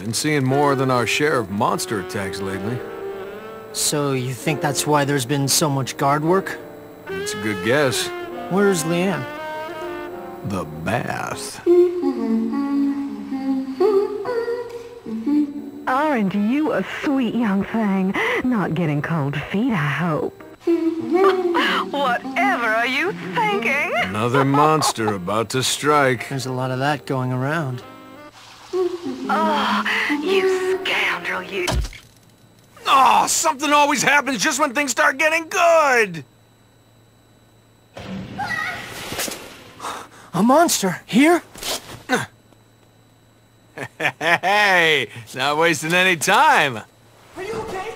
Been seeing more than our share of monster attacks lately. So you think that's why there's been so much guard work? It's a good guess. Where's Leanne? The bath. Aren't you a sweet young thing? Not getting cold feet, I hope. Whatever are you thinking? Another monster about to strike. There's a lot of that going around. Oh, you scoundrel, you... Oh, something always happens just when things start getting good! A monster here? Hey, not wasting any time. Are you okay?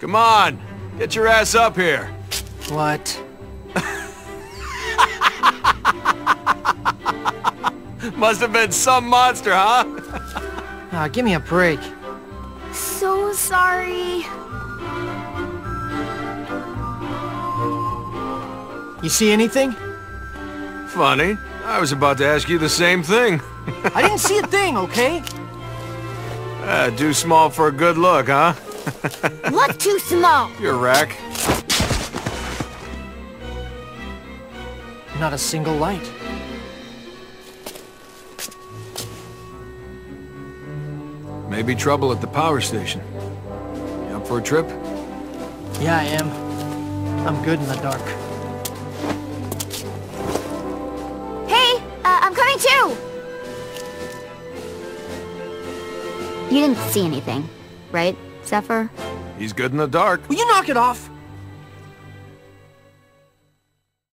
Come on, get your ass up here. What? Must have been some monster, huh? Ah, give me a break. So sorry. You see anything? Funny. I was about to ask you the same thing. I didn't see a thing, okay? Too small for a good look, huh? What too small? You're a wreck. Not a single light. Maybe trouble at the power station. You up for a trip? Yeah, I am. I'm good in the dark. Hey, I'm coming too! You didn't see anything, right, Zephyr? He's good in the dark. Will you knock it off?